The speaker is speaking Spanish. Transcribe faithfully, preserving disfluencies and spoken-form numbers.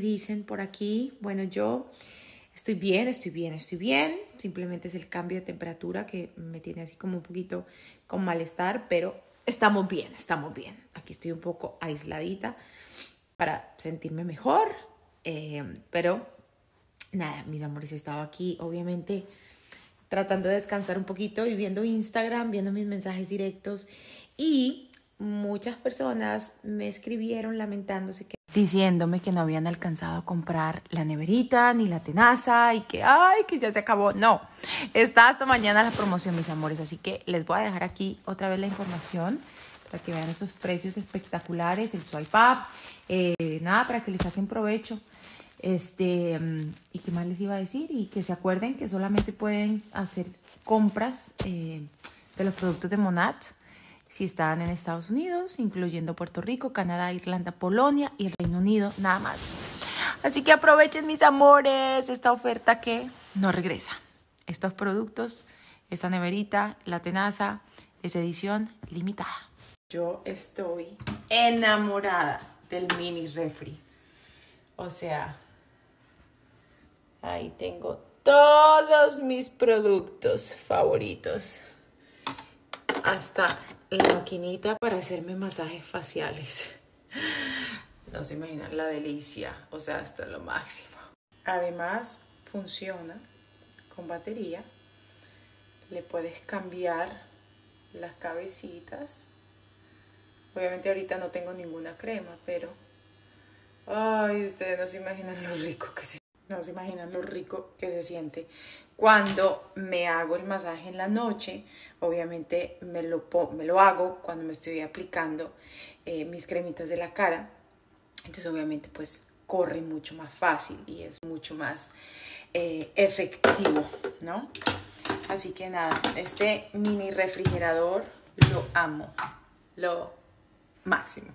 que dicen por aquí. Bueno, yo estoy bien, estoy bien, estoy bien. Simplemente es el cambio de temperatura que me tiene así como un poquito con malestar, pero estamos bien, estamos bien. Aquí estoy un poco aisladita para sentirme mejor, eh, pero nada, mis amores, he estado aquí obviamente tratando de descansar un poquito y viendo Instagram, viendo mis mensajes directos, y muchas personas me escribieron lamentándose, que diciéndome que no habían alcanzado a comprar la neverita ni la tenaza y que ay, que ya se acabó. No, está hasta mañana la promoción, mis amores, así que les voy a dejar aquí otra vez la información para que vean esos precios espectaculares, el swipe up, eh, nada, para que les saquen provecho. Este, ¿y qué más les iba a decir? Y que se acuerden que solamente pueden hacer compras eh, de los productos de Monat si están en Estados Unidos, incluyendo Puerto Rico, Canadá, Irlanda, Polonia y el Reino Unido, nada más. Así que aprovechen, mis amores, esta oferta que no regresa. Estos productos, esta neverita, la tenaza, es edición limitada. Yo estoy enamorada del mini refri. O sea, ahí tengo todos mis productos favoritos. Hasta la maquinita para hacerme masajes faciales. No se imaginan la delicia. O sea, hasta lo máximo. Además, funciona con batería. Le puedes cambiar las cabecitas. Obviamente ahorita no tengo ninguna crema, pero... ay, ustedes no se imaginan lo rico que se, no se imaginan lo rico que se siente cuando me hago el masaje en la noche. Obviamente me lo, me lo hago cuando me estoy aplicando eh, mis cremitas de la cara. Entonces obviamente pues corre mucho más fácil y es mucho más eh, efectivo, ¿no? Así que nada, este mini refrigerador lo amo, lo máximo.